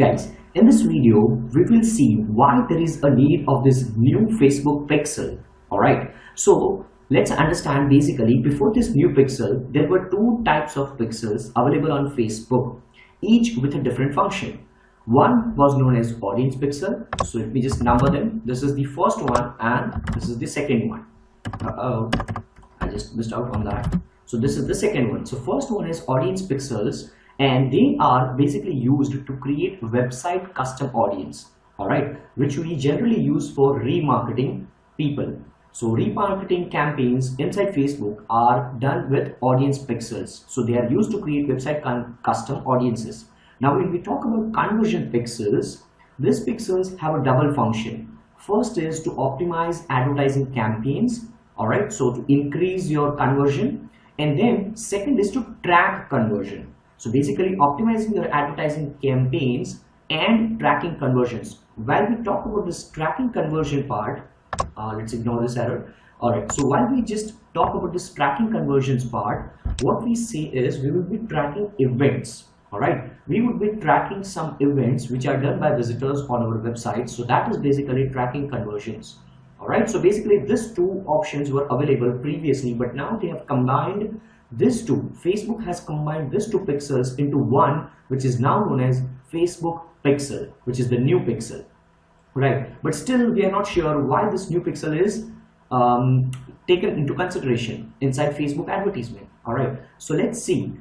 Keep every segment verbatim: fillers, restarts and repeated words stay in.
guys, in this video we will see why there is a need of this new Facebook Pixel. Alright, so let's understand. Basically, before this new Pixel, there were two types of pixels available on Facebook, each with a different function. One was known as audience pixel, so let me just number them. This is the first one and this is the second one. Uh-oh, I just missed out on that. So this is the second one. So first one is audience pixels, and they are basically used to create website custom audience, alright, which we generally use for remarketing people. So remarketing campaigns inside Facebook are done with audience pixels. So they are used to create website custom audiences. Now when we talk about conversion pixels, these pixels have a double function. First is to optimize advertising campaigns, alright, so to increase your conversion, and then second is to track conversion. So basically optimizing your advertising campaigns and tracking conversions. While we talk about this tracking conversion part, uh, let's ignore this error. Alright, so while we just talk about this tracking conversions part, what we say is we will be tracking events. Alright, we would be tracking some events which are done by visitors on our website. So that is basically tracking conversions. Alright, so basically these two options were available previously, but now they have combined these two. Facebook has combined these two pixels into one, which is now known as Facebook Pixel, which is the new Pixel. Right, but still we are not sure why this new Pixel is um, taken into consideration inside Facebook advertisement. Alright, so let's see.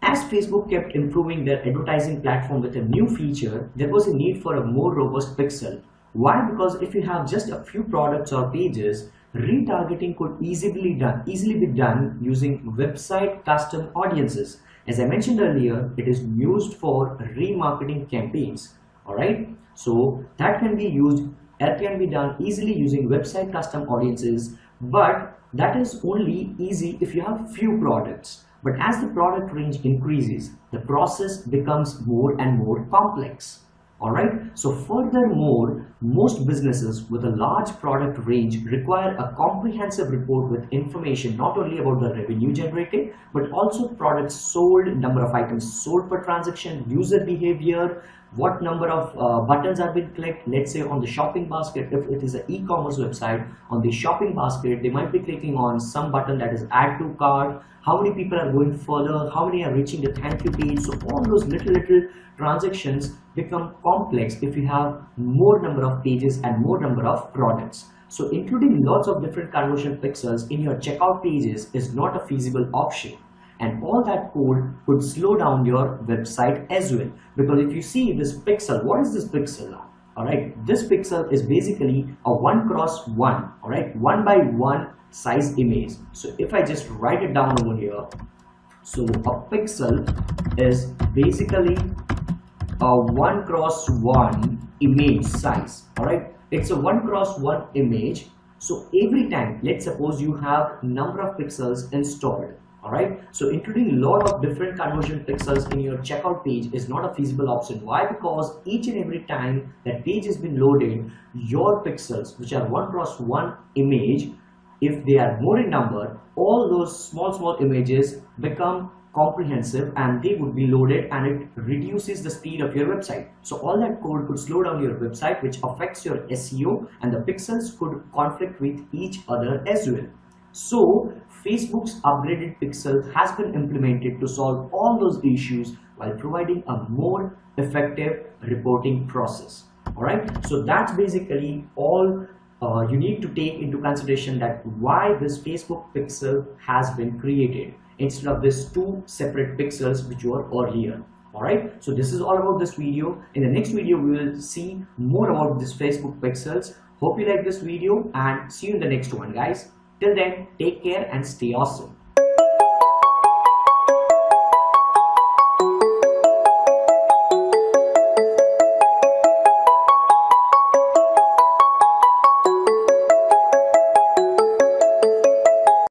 As Facebook kept improving their advertising platform with a new feature, there was a need for a more robust pixel. Why? Because if you have just a few products or pages, retargeting could easily, done, easily be done using website custom audiences. As I mentioned earlier, it is used for remarketing campaigns. Alright, so that can be used, that can be done easily using website custom audiences, but that is only easy if you have few products. But as the product range increases, the process becomes more and more complex. Alright, so furthermore, most businesses with a large product range require a comprehensive report with information not only about the revenue generated, but also products sold, number of items sold per transaction, user behavior, what number of uh, buttons have been clicked, let's say on the shopping basket. If it is an e-commerce website, on the shopping basket, they might be clicking on some button that is add to cart, how many people are going further, how many are reaching the thank you page. So all those little, little transactions become complex if you have more number of pages and more number of products. So including lots of different conversion pixels in your checkout pages is not a feasible option, and all that code could slow down your website as well. Because if you see this pixel, what is this pixel now? Alright, this pixel is basically a one cross one, alright, one by one size image. So if I just write it down over here, so a pixel is basically a one cross one image size. Alright, it's a one cross one image. So every time, let's suppose you have number of pixels installed. Alright, so including a lot of different conversion pixels in your checkout page is not a feasible option. Why? Because each and every time that page has been loaded, your pixels, which are one cross one image, if they are more in number, all those small small images become comprehensive and they would be loaded, and it reduces the speed of your website. So all that code could slow down your website, which affects your S E O, and the pixels could conflict with each other as well. So Facebook's upgraded Pixel has been implemented to solve all those issues while providing a more effective reporting process. Alright, so that's basically all uh, you need to take into consideration, that why this Facebook Pixel has been created instead of these two separate pixels which were earlier. Alright, so this is all about this video. In the next video we will see more about this Facebook Pixels. Hope you like this video and see you in the next one, guys. Till then, take care and stay awesome.